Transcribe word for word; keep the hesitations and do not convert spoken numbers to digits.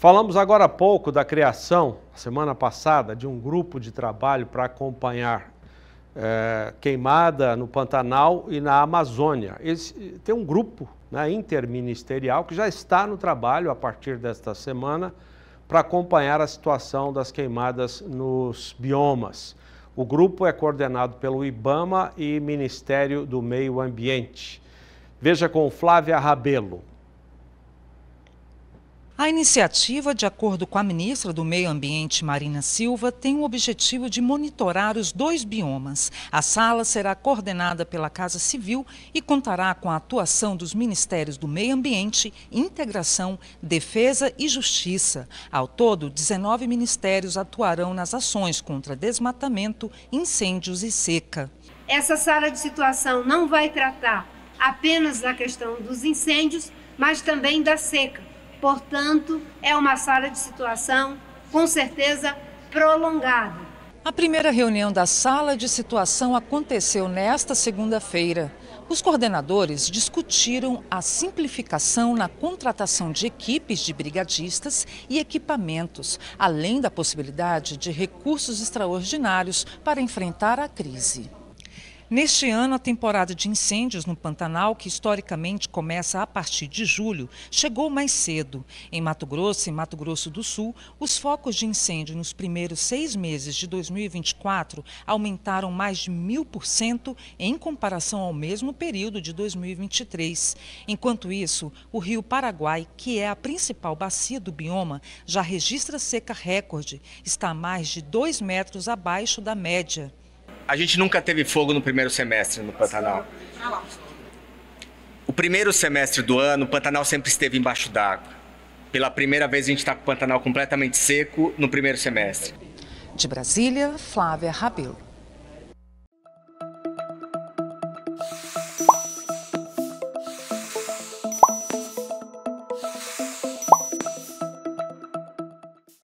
Falamos agora há pouco da criação, semana passada, de um grupo de trabalho para acompanhar é, queimada no Pantanal e na Amazônia. Esse, tem um grupo né, interministerial que já está no trabalho a partir desta semana para acompanhar a situação das queimadas nos biomas. O grupo é coordenado pelo IBAMA e Ministério do Meio Ambiente. Veja com Flávia Rabelo. A iniciativa, de acordo com a ministra do Meio Ambiente, Marina Silva, tem o objetivo de monitorar os dois biomas. A sala será coordenada pela Casa Civil e contará com a atuação dos Ministérios do Meio Ambiente, Integração, Defesa e Justiça. Ao todo, dezenove ministérios atuarão nas ações contra desmatamento, incêndios e seca. Essa sala de situação não vai tratar apenas da questão dos incêndios, mas também da seca. Portanto, é uma sala de situação, com certeza, prolongada. A primeira reunião da sala de situação aconteceu nesta segunda-feira. Os coordenadores discutiram a simplificação na contratação de equipes de brigadistas e equipamentos, além da possibilidade de recursos extraordinários para enfrentar a crise. Neste ano, a temporada de incêndios no Pantanal, que historicamente começa a partir de julho, chegou mais cedo. Em Mato Grosso e Mato Grosso do Sul, os focos de incêndio nos primeiros seis meses de dois mil e vinte e quatro aumentaram mais de mil por cento em comparação ao mesmo período de dois mil e vinte e três. Enquanto isso, o Rio Paraguai, que é a principal bacia do bioma, já registra seca recorde, está a mais de dois metros abaixo da média. A gente nunca teve fogo no primeiro semestre no Pantanal. O primeiro semestre do ano, o Pantanal sempre esteve embaixo d'água. Pela primeira vez, a gente está com o Pantanal completamente seco no primeiro semestre. De Brasília, Flávia Rabelo.